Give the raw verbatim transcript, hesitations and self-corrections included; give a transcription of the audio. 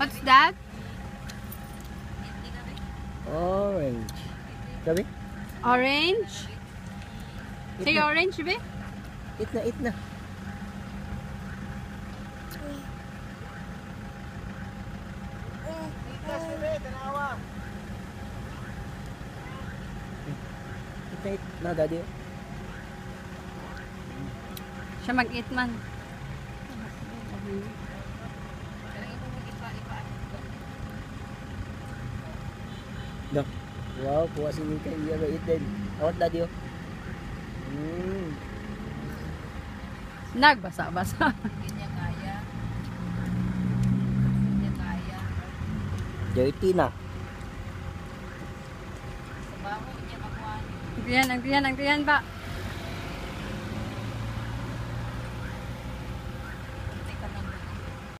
What's that? Orange. Sabi? Orange? Say orange, sabi? Eat na, eat na. Eat na, daddy. Siya mag-eat man. Dok. Wow, puwasin mo kayo. Iya ba eat din? Awat daddy o. Mm. Nagbasa-basa. Ganyan kaya. Ganyan kaya. Dirty na. Sabaho niya makuha. Agrihan, agrihan, agrihan ba?